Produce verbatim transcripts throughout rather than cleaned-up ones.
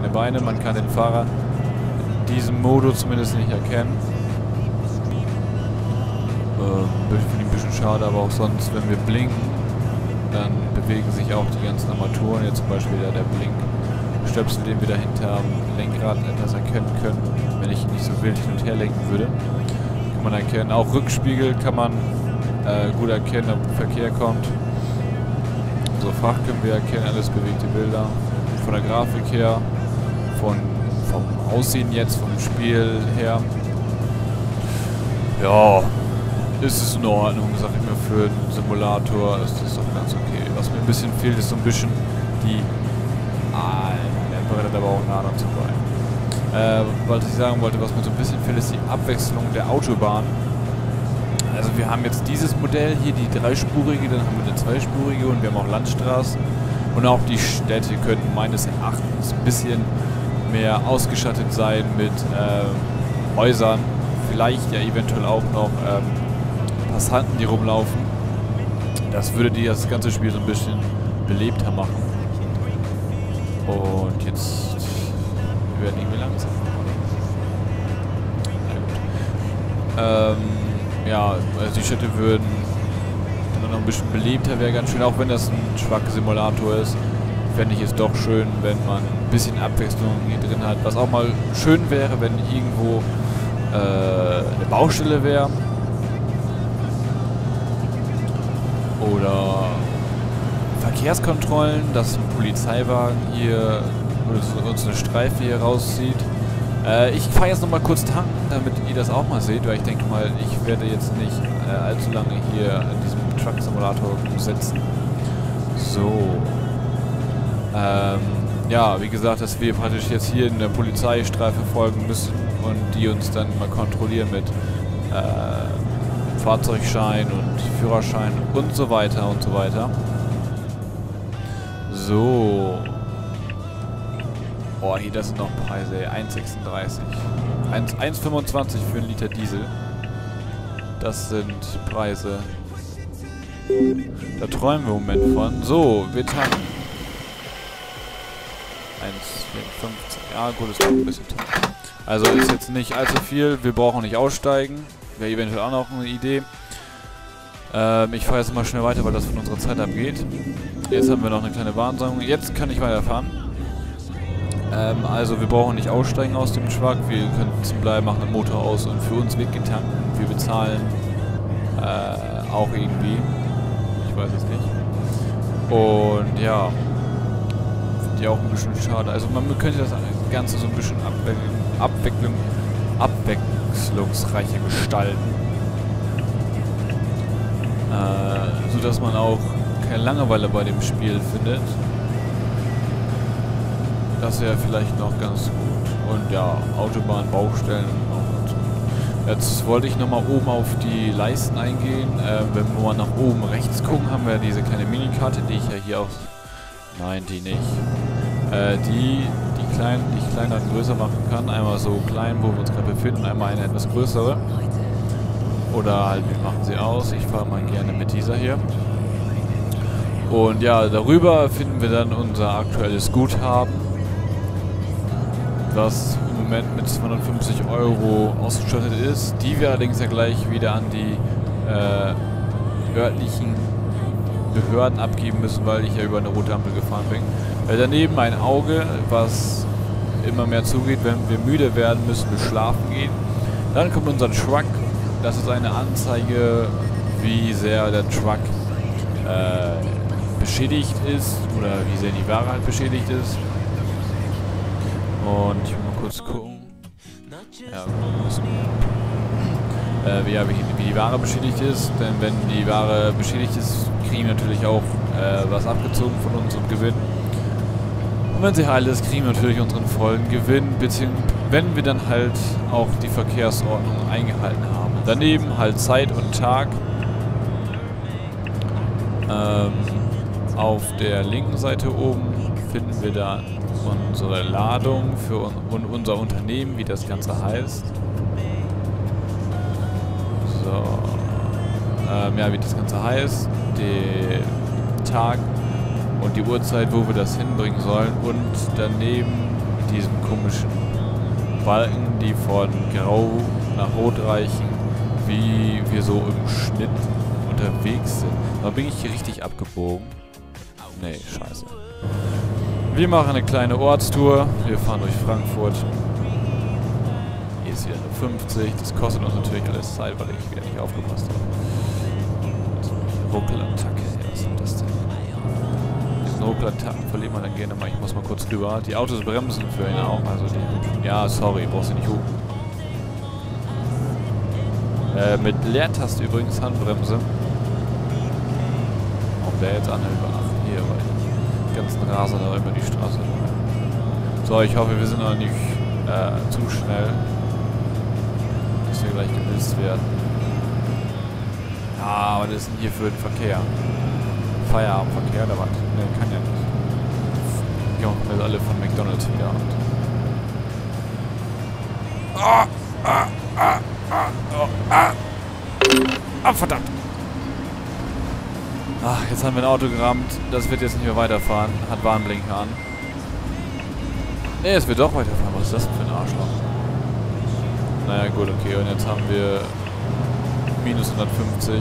keine Beine, man kann den Fahrer in diesem Modus zumindest nicht erkennen. Äh, ich finde ihn ein bisschen schade, aber auch sonst, wenn wir blinken, dann bewegen sich auch die ganzen Armaturen, jetzt zum Beispiel der, der Blinkstöpsel, den wir dahinter am Lenkrad etwas erkennen können, wenn ich ihn nicht so wild hin und her lenken würde. Kann man erkennen, auch Rückspiegel kann man äh, gut erkennen, ob Verkehr kommt. Unsere Fracht können wir erkennen, alles bewegte Bilder. Von der Grafik her, von, vom Aussehen jetzt, vom Spiel her. Ja, ist es in Ordnung, sag ich mir, für einen Simulator ist das doch ganz okay. Was mir ein bisschen fehlt, ist so ein bisschen die... Ah, der brennt aber auch nah dazu bei. Äh, was ich sagen wollte, was mir so ein bisschen fehlt, ist die Abwechslung der Autobahn. Also wir haben jetzt dieses Modell hier, die dreispurige, dann haben wir eine zweispurige und wir haben auch Landstraßen. Und auch die Städte könnten meines Erachtens ein bisschen mehr ausgestattet sein mit äh, Häusern. Vielleicht ja eventuell auch noch... Ähm, Passanten, die rumlaufen. Das würde die das ganze Spiel so ein bisschen belebter machen. Und jetzt werden die irgendwie langsam. Ähm, ja, also die Städte würden dann noch ein bisschen belebter, wäre ganz schön, auch wenn das ein schwacher Simulator ist. Fände ich es doch schön, wenn man ein bisschen Abwechslung hier drin hat. Was auch mal schön wäre, wenn irgendwo äh, eine Baustelle wäre. Oder Verkehrskontrollen, dass ein Polizeiwagen hier oder uns eine Streife hier rauszieht. Äh, ich fahre jetzt nochmal kurz tanken, damit ihr das auch mal seht, weil ich denke mal, ich werde jetzt nicht äh, allzu lange hier in diesem Truck-Simulator sitzen. So. Ähm, ja, wie gesagt, dass wir praktisch jetzt hier in der Polizeistreife folgen müssen und die uns dann mal kontrollieren mit... Äh, Fahrzeugschein und Führerschein und so weiter und so weiter. So. Oh, hier, das sind noch Preise. eins Komma sechsunddreißig. eins Komma fünfundzwanzig für einen Liter Diesel. Das sind Preise. Da träumen wir im Moment von. So, wir tanken. eins Komma vierundfünfzig. Ja, gut, ist noch ein bisschen tanken. Also ist jetzt nicht allzu viel. Wir brauchen nicht aussteigen. Wäre eventuell auch noch eine Idee. Ähm, ich fahre jetzt mal schnell weiter, weil das von unserer Zeit abgeht. Jetzt haben wir noch eine kleine Warnsammlung. Jetzt kann ich weiterfahren. Ähm, also wir brauchen nicht aussteigen aus dem Truck. Wir können zum Bleiben, machen den Motor aus und für uns wird getankt. Wir bezahlen äh, auch irgendwie. Ich weiß es nicht. Und ja, finde ich auch ein bisschen schade. Also man könnte das Ganze so ein bisschen abwickeln. Abwechslungsreicher gestalten, äh, so dass man auch keine Langeweile bei dem Spiel findet. Das wäre vielleicht noch ganz gut. Und ja, Autobahn, Baustellen auch ganz gut. Jetzt wollte ich nochmal oben auf die Leisten eingehen. Äh, wenn wir mal nach oben rechts gucken, haben wir diese kleine Minikarte, die ich ja hier auch... Nein, die nicht. Äh, die... die ich kleiner und größer machen kann. Einmal so klein, wo wir uns gerade befinden, einmal eine etwas größere. Oder halt, wir machen sie aus. Ich fahre mal gerne mit dieser hier. Und ja, darüber finden wir dann unser aktuelles Guthaben, was im Moment mit zweihundertfünfzig Euro ausgestattet ist, die wir allerdings ja gleich wieder an die äh, örtlichen Behörden abgeben müssen, weil ich ja über eine rote Ampel gefahren bin. Äh, daneben ein Auge, was immer mehr zugeht, wenn wir müde werden, müssen wir schlafen gehen. Dann kommt unser Truck. Das ist eine Anzeige, wie sehr der Truck äh, beschädigt ist oder wie sehr die Ware halt beschädigt ist. Und ich will mal kurz gucken. Ja, äh, wie, wie die Ware beschädigt ist, denn wenn die Ware beschädigt ist, kriegen wir natürlich auch äh, was abgezogen von unserem Gewinn. Und wenn sie heil ist, kriegen wir natürlich unseren vollen Gewinn, beziehungsweise wenn wir dann halt auch die Verkehrsordnung eingehalten haben. Daneben halt Zeit und Tag. Ähm, auf der linken Seite oben finden wir dann unsere Ladung für un und unser Unternehmen, wie das Ganze heißt. So. Ähm, ja, wie das Ganze heißt. Den Tag und die Uhrzeit, wo wir das hinbringen sollen, und daneben diesen komischen Balken, die von grau nach rot reichen, wie wir so im Schnitt unterwegs sind. Da bin ich hier richtig abgebogen. Nee, scheiße. Wir machen eine kleine Ortstour. Wir fahren durch Frankfurt. Hier ist wieder eine fünfzig. Das kostet uns natürlich alles Zeit, weil ich wieder nicht aufgepasst habe. Ruckelattack. Ja, was ist das denn? Diesen Ruckelattack verliert man dann gerne mal. Ich muss mal kurz drüber. Die Autos bremsen für ihn auch. Also die. Ja, sorry, brauchst du nicht hupen. Äh, mit Leertaste übrigens Handbremse. Ob der jetzt anhält, hier weiter. Ganzen Rasen da über die Straße. So, ich hoffe, wir sind noch nicht äh, zu schnell, dass wir gleich geblitzt werden. Ah, was ist denn hier für den Verkehr? Feierabendverkehr oder was? Ne, kann ja nicht. Die kommen jetzt alle von McDonalds wieder ab. Ah, ah, ah, ah, oh, ah. Ah, verdammt! Ach, jetzt haben wir ein Auto gerammt. Das wird jetzt nicht mehr weiterfahren. Hat Warnblinker an. Ne, es wird doch weiterfahren. Was ist das denn für ein Arschloch? Naja, gut, okay. Und jetzt haben wir minus hundertfünfzig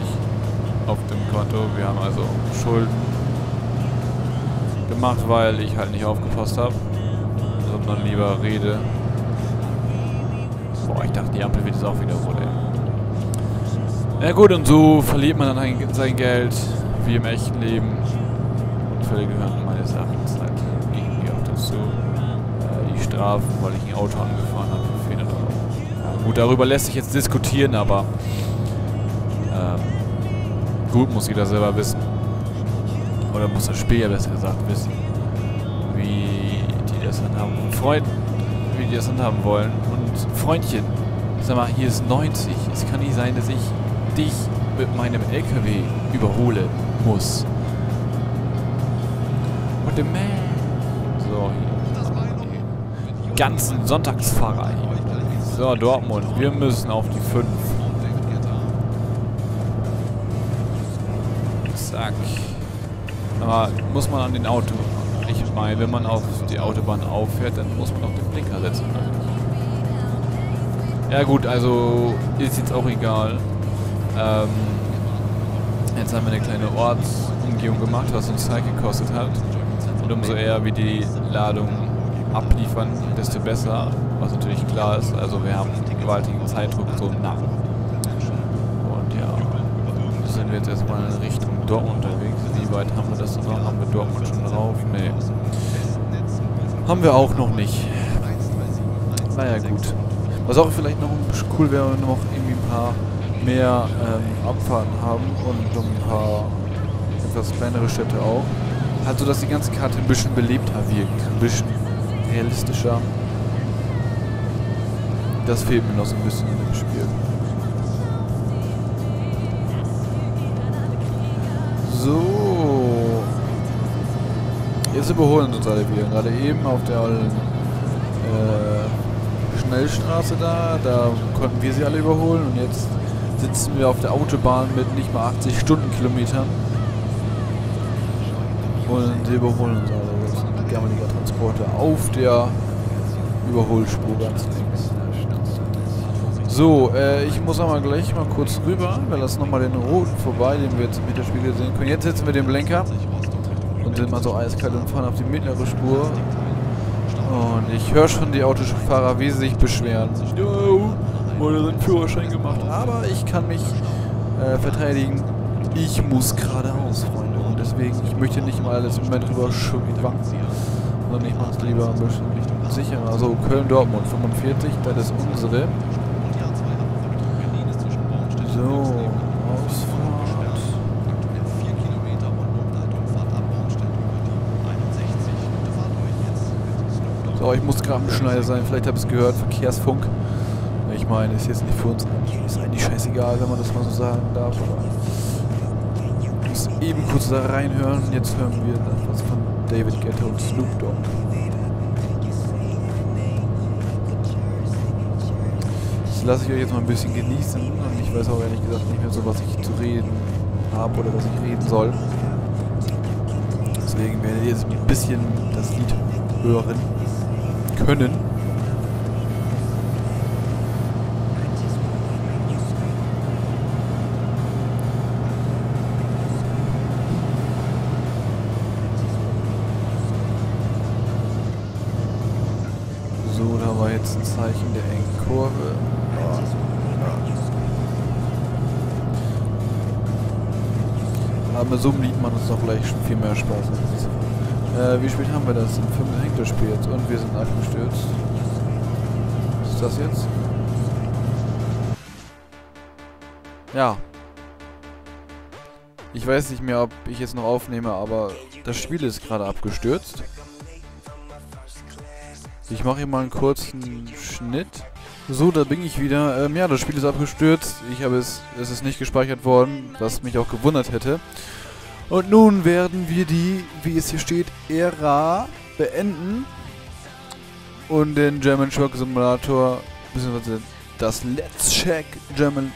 auf dem Konto. Wir haben also Schulden gemacht, weil ich halt nicht aufgepasst habe. Sondern lieber rede. Boah, ich dachte, die Ampel wird jetzt auch wieder rot, ey. Na gut, und so verliert man dann sein Geld. Wie im echten Leben. Unfälle gehören meines Erachtens halt irgendwie auch dazu. Äh, die Strafen, weil ich ein Auto angefahren habe, für Fehler. Gut, darüber lässt sich jetzt diskutieren, aber ähm, gut, muss jeder selber wissen. Oder muss das Spiel ja besser gesagt wissen, wie die das dann haben. Und Freund, wie die das dann haben wollen. Und Freundchen, sag mal, hier ist neunzig. Es kann nicht sein, dass ich dich mit meinem L K W überhole muss. What the man? So, hier. Ganzen Sonntagsfahrer hier. So, Dortmund. Wir müssen auf die fünf. Zack. Aber muss man an den Auto... Ich meine, wenn man auf die Autobahn auffährt, dann muss man auch den Blinker setzen. Ja gut, also ist jetzt auch egal. Ähm... Jetzt haben wir eine kleine Ortsumgehung gemacht, was uns Zeit gekostet hat. Und umso eher wir die Ladung abliefern, desto besser. Was natürlich klar ist, also wir haben den gewaltigen Zeitdruck so nach. Und ja, sind wir jetzt erstmal in Richtung Dortmund unterwegs. Wie weit haben wir das noch? Haben wir Dortmund schon drauf? Nee. Haben wir auch noch nicht. Naja, gut. Was auch vielleicht noch cool wäre, noch irgendwie ein paar mehr ähm, Abfahrten haben und ein paar etwas kleinere Städte auch. Also, dass die ganze Karte ein bisschen belebter wirkt, ein bisschen realistischer. Das fehlt mir noch so ein bisschen in dem Spiel. So. Jetzt überholen uns alle wieder. Gerade eben auf der äh, Schnellstraße da, da konnten wir sie alle überholen und jetzt sitzen wir auf der Autobahn mit nicht mal achtzig Stundenkilometern und überholen uns alle. Das ist ein gammeliger Transporter auf der Überholspur ganz links. So, äh, ich muss aber gleich mal kurz rüber. Wir lassen nochmal den roten vorbei, den wir jetzt im Hinterspiegel sehen können. Jetzt setzen wir den Blinker und sind mal so eiskalt und fahren auf die mittlere Spur. Und ich höre schon die Autofahrer, wie sie sich beschweren. No. Oder den Führerschein gemacht, aber ich kann mich äh, verteidigen. Ich muss geradeaus, Freunde, und deswegen, ich möchte nicht mal alles immer drüber schwanken, sondern ich mache es lieber ein bisschen sicherer. Also Köln-Dortmund fünfundvierzig, das ist unsere. So, Ausfahrt. So, ich muss gerade ein Schneider sein, vielleicht habt ihr es gehört, Verkehrsfunk. Ich meine, ist jetzt nicht für uns eigentlich, ist eigentlich scheißegal, wenn man das mal so sagen darf. Aber ich muss eben kurz da reinhören. Jetzt hören wir etwas von David Guetta und Snoop Dogg. Das lasse ich euch jetzt mal ein bisschen genießen. Und ich weiß auch ehrlich gesagt nicht mehr so, was ich zu reden habe oder was ich reden soll. Deswegen werdet ihr jetzt ein bisschen das Lied hören. können. So, da war jetzt ein Zeichen der engen Kurve. Aber so liegt man uns doch gleich viel mehr Spaß. Äh, wie spät haben wir das? In fünf hängt das Spiel jetzt und wir sind abgestürzt. Was ist das jetzt? Ja. Ich weiß nicht mehr, ob ich jetzt noch aufnehme, aber das Spiel ist gerade abgestürzt. Ich mache hier mal einen kurzen Schnitt. So, da bin ich wieder. Ähm, ja, das Spiel ist abgestürzt. Ich habe es, es ist nicht gespeichert worden, was mich auch gewundert hätte. Und nun werden wir die, wie es hier steht, Ära beenden. Und den German Truck Simulator, beziehungsweise das Let's Check German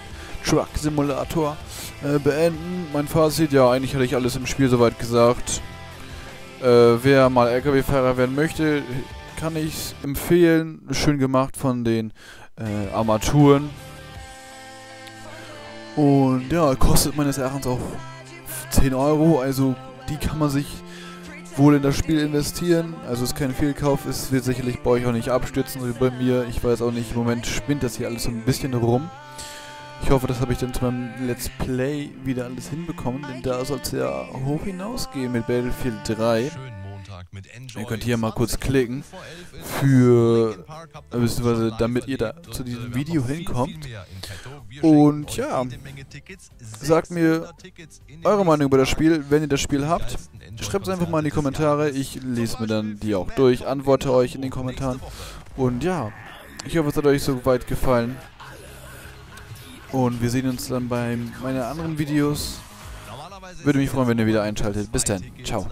Truck Simulator äh, beenden. Mein Fazit, ja, eigentlich hatte ich alles im Spiel soweit gesagt. Äh, wer mal L K W-Fahrer werden möchte, kann ich empfehlen. Schön gemacht von den äh, Armaturen. Und ja, kostet meines Erachtens auch zehn Euro, also die kann man sich wohl in das Spiel investieren. Also es ist kein Fehlkauf, es wird sicherlich bei euch auch nicht abstürzen, so wie bei mir. Ich weiß auch nicht, im Moment spinnt das hier alles so ein bisschen rum. Ich hoffe, das habe ich dann zu meinem Let's Play wieder alles hinbekommen, denn da soll es ja hoch hinausgehen mit Battlefield drei. Ihr könnt hier mal kurz klicken, für, beziehungsweise damit ihr da zu diesem Video hinkommt. Und ja, sagt mir eure Meinung über das Spiel, wenn ihr das Spiel habt. Schreibt es einfach mal in die Kommentare, ich lese mir dann die auch durch, antworte euch in den Kommentaren. Und ja, ich hoffe, es hat euch so weit gefallen. Und wir sehen uns dann bei meinen anderen Videos. Würde mich freuen, wenn ihr wieder einschaltet. Bis dann, ciao.